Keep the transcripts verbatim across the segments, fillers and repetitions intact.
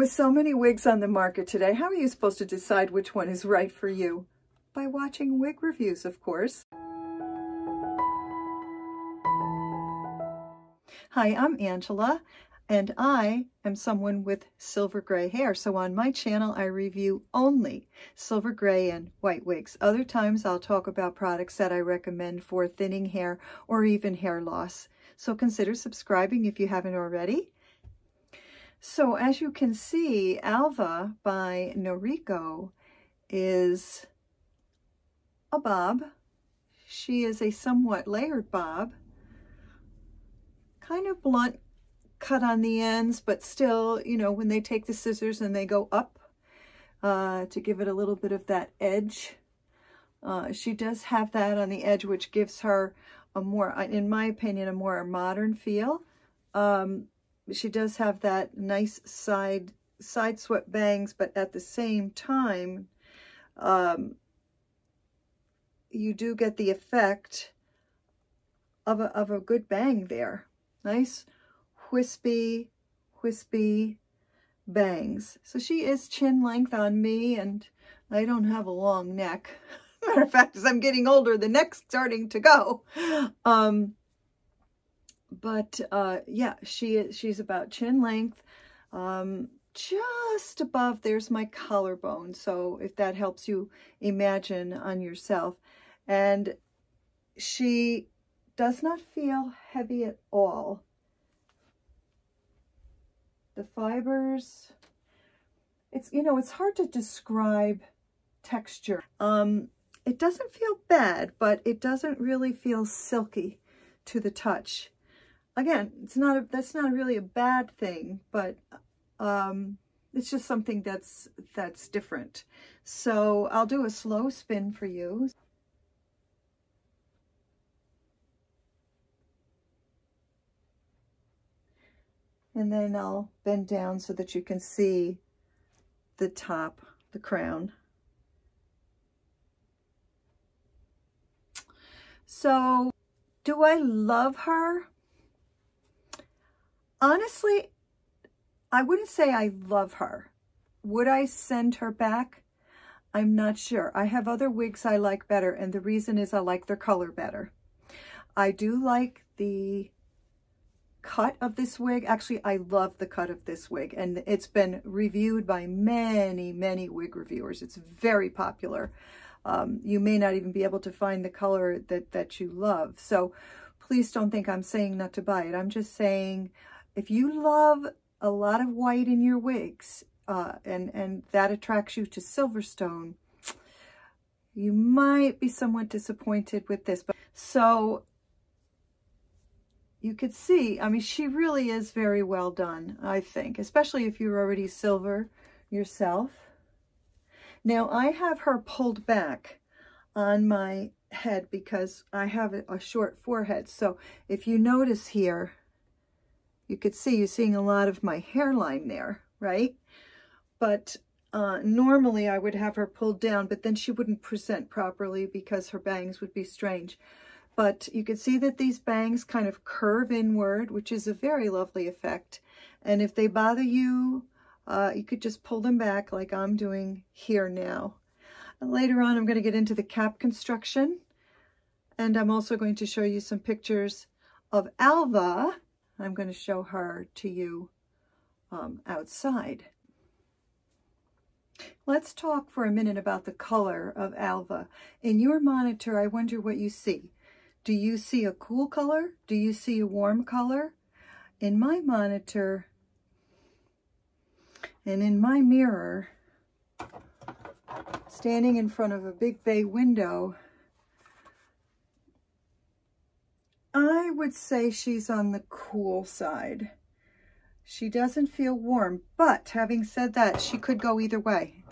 With so many wigs on the market today, how are you supposed to decide which one is right for you? By watching wig reviews, of course. Hi, I'm Angela, and I am someone with silver gray hair. So on my channel, I review only silver gray and white wigs. Other times I'll talk about products that I recommend for thinning hair or even hair loss. So consider subscribing if you haven't already. So as you can see, Alva by Noriko is a bob. She is a somewhat layered bob, kind of blunt cut on the ends, but still, you know, when they take the scissors and they go up uh, to give it a little bit of that edge, uh, she does have that on the edge, which gives her a more, in my opinion, a more modern feel. Um, she does have that nice side, side swept bangs, but at the same time, um, you do get the effect of a, of a good bang there. Nice wispy, wispy bangs. So she is chin length on me, and I don't have a long neck. Matter of fact, as I'm getting older, the neck's starting to go. Um, but uh, yeah, she is, she's about chin length, um, just above. There's my collarbone. So if that helps you imagine on yourself. And she does not feel heavy at all. The fibers, it's, you know, it's hard to describe texture. Um, it doesn't feel bad, but it doesn't really feel silky to the touch. Again, it's not a, that's not really a bad thing, but um, it's just something that's, that's different. So I'll do a slow spin for you. And then I'll bend down so that you can see the top, the crown. So, do I love her? Honestly, I wouldn't say I love her. Would I send her back? I'm not sure. I have other wigs I like better, and the reason is I like their color better. I do like the cut of this wig. Actually, I love the cut of this wig, and it's been reviewed by many, many wig reviewers. It's very popular. Um, you may not even be able to find the color that, that you love. So please don't think I'm saying not to buy it. I'm just saying if you love a lot of white in your wigs uh, and, and that attracts you to Silverstone, you might be somewhat disappointed with this. But so you could see, I mean, she really is very well done, I think, especially if you're already silver yourself. Now, I have her pulled back on my head because I have a short forehead. So if you notice here, you could see, you're seeing a lot of my hairline there, right? But uh, normally I would have her pulled down, but then she wouldn't present properly because her bangs would be strange. But you can see that these bangs kind of curve inward, which is a very lovely effect. And if they bother you, uh, you could just pull them back like I'm doing here now. And later on, I'm going to get into the cap construction. And I'm also going to show you some pictures of Alva. I'm going to show her to you um, outside. Let's talk for a minute about the color of Alva. In your monitor, I wonder what you see. Do you see a cool color? Do you see a warm color? In my monitor and in my mirror, standing in front of a big bay window, I would say she's on the cool side. She doesn't feel warm, but having said that, she could go either way.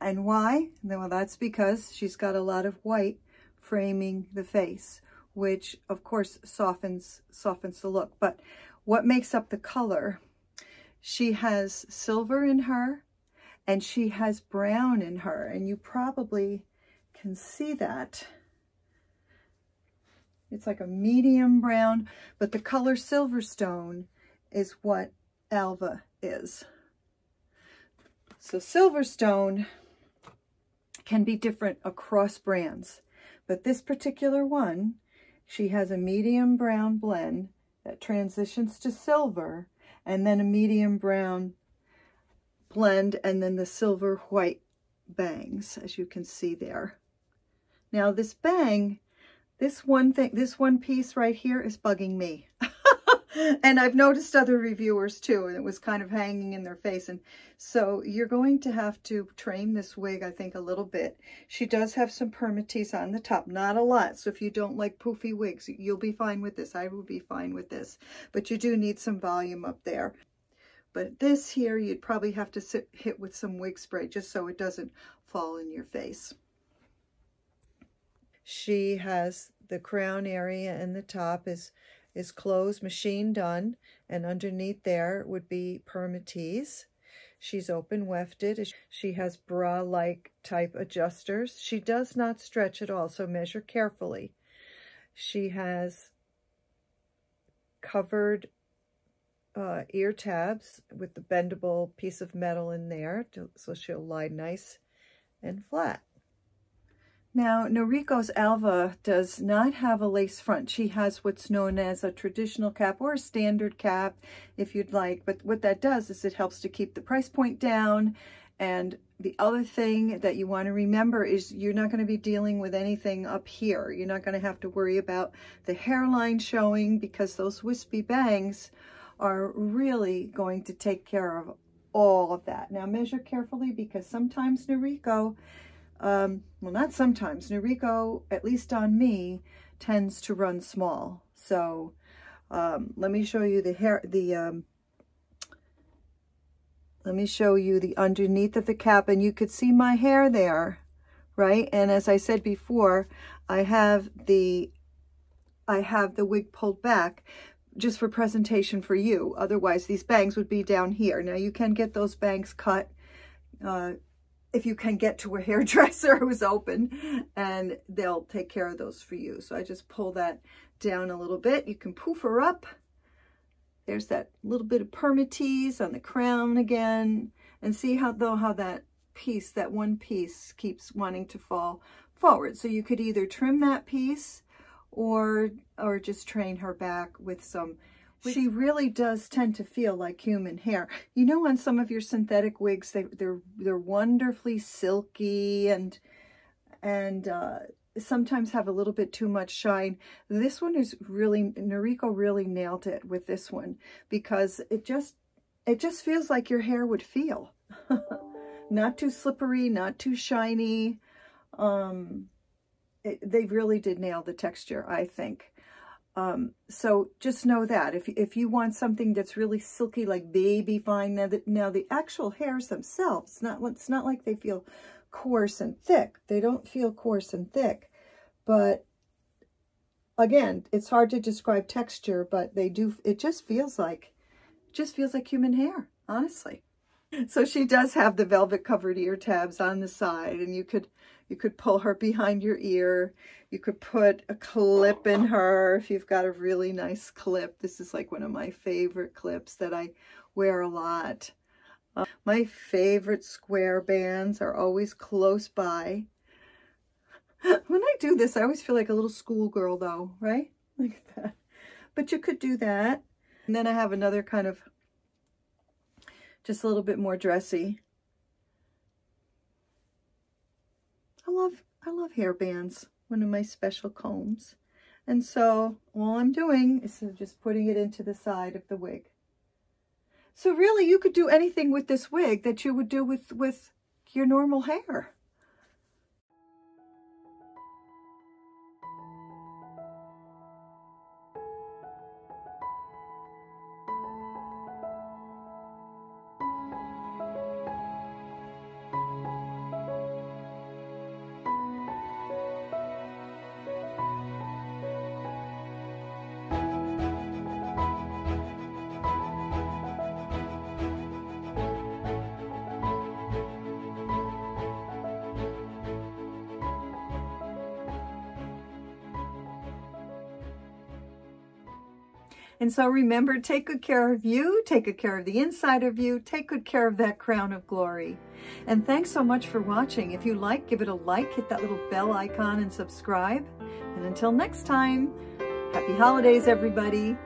And why? Well, that's because she's got a lot of white framing the face, which of course softens softens the look. But what makes up the color? She has silver in her, and she has brown in her, and you probably can see that. It's like a medium brown, but the color Silverstone is what Alva is. So Silverstone can be different across brands, but this particular one, she has a medium brown blend that transitions to silver, and then a medium brown blend, and then the silver white bangs, as you can see there. Now this bang, this one thing, this one piece right here is bugging me. And I've noticed other reviewers too, and it was kind of hanging in their face. And so you're going to have to train this wig, I think, a little bit. She does have some permatease on the top, not a lot. So if you don't like poofy wigs, you'll be fine with this. I will be fine with this, but you do need some volume up there. But this here, you'd probably have to sit, hit with some wig spray just so it doesn't fall in your face. She has the crown area, and the top is is closed, machine done, and underneath there would be permatease. She's open wefted. She has bra-like type adjusters. She does not stretch at all, so measure carefully. She has covered uh, ear tabs with the bendable piece of metal in there, to, so she'll lie nice and flat. Now, Noriko's Alva does not have a lace front. She has what's known as a traditional cap, or a standard cap if you'd like. But what that does is it helps to keep the price point down. And the other thing that you want to remember is you're not going to be dealing with anything up here. You're not going to have to worry about the hairline showing, because those wispy bangs are really going to take care of all of that. Now, measure carefully, because sometimes Noriko... Um, well, not sometimes. Noriko, at least on me, tends to run small. So um, let me show you the hair, the, um, let me show you the underneath of the cap, and you could see my hair there, right? And as I said before, I have the, I have the wig pulled back just for presentation for you. Otherwise, these bangs would be down here. Now you can get those bangs cut, uh, if you can get to a hairdresser who's open, and they'll take care of those for you. So I just pull that down a little bit. You can poof her up. There's that little bit of permatease on the crown again. And see how though how that piece, that one piece, keeps wanting to fall forward. So you could either trim that piece or or just train her back with some. She really does tend to feel like human hair. You know, on some of your synthetic wigs, they, they're they're wonderfully silky and and uh, sometimes have a little bit too much shine. This one is really, Noriko really nailed it with this one, because it just it just feels like your hair would feel. Not too slippery, not too shiny. Um, it, they really did nail the texture, I think. Um, so just know that if, if you want something that's really silky, like baby fine, now the, now the actual hairs themselves, not, it's not like they feel coarse and thick. They don't feel coarse and thick, but again, it's hard to describe texture, but they do, it just feels like, just feels like human hair, honestly. So she does have the velvet covered ear tabs on the side, and you could, you could pull her behind your ear. You could put a clip in her if you've got a really nice clip. This is like one of my favorite clips that I wear a lot. Uh, my favorite square bands are always close by. When I do this, I always feel like a little schoolgirl though, right? Look at that. But you could do that. And then I have another kind of just a little bit more dressy. I love, I love hair bands, one of my special combs. And so all I'm doing is just putting it into the side of the wig. So really you could do anything with this wig that you would do with, with your normal hair. And so remember, take good care of you, take good care of the inside of you, take good care of that crown of glory. And thanks so much for watching. If you like, give it a like, hit that little bell icon and subscribe. And until next time, happy holidays, everybody.